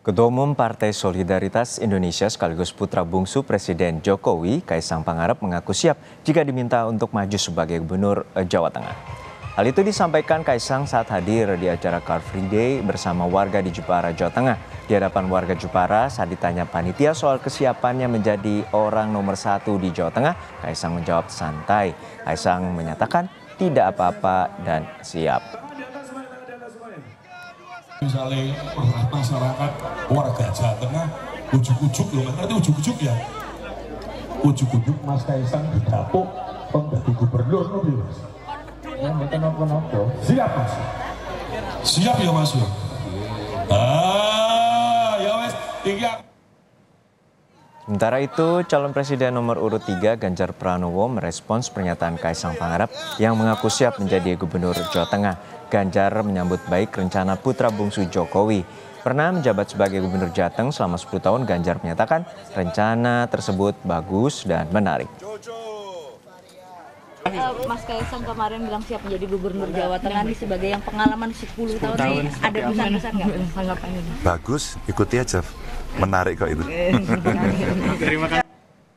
Ketua Umum Partai Solidaritas Indonesia sekaligus putra bungsu Presiden Jokowi, Kaesang Pangarep mengaku siap jika diminta untuk maju sebagai Gubernur Jawa Tengah. Hal itu disampaikan Kaesang saat hadir di acara Car Free Day bersama warga di Jepara, Jawa Tengah. Di hadapan warga Jepara saat ditanya panitia soal kesiapannya menjadi orang nomor satu di Jawa Tengah, Kaesang menjawab santai. Kaesang menyatakan tidak apa-apa dan siap. Misalnya masyarakat warga Jawa Tengah ujuk-ujuk loh, nanti ujuk-ujuk ya, ujuk-ujuk Mas Kaesang didapuk pembantu gubernur loh Mas. Ya bukan apa-apa. Siap Mas. Siap ya Mas. Ya wes tiga. Sementara itu, calon presiden nomor urut 3 Ganjar Pranowo merespons pernyataan Kaesang Pangarep yang mengaku siap menjadi gubernur Jawa Tengah. Ganjar menyambut baik rencana putra bungsu Jokowi. Pernah menjabat sebagai gubernur Jateng selama 10 tahun, Ganjar menyatakan rencana tersebut bagus dan menarik. Mas Kaesang kemarin bilang siap menjadi gubernur Jawa Tengah nih sebagai yang pengalaman 10 tahun ini, ada pesan-pesan nggak? Bagus, ikuti aja. Menarik kok itu. Terima kasih.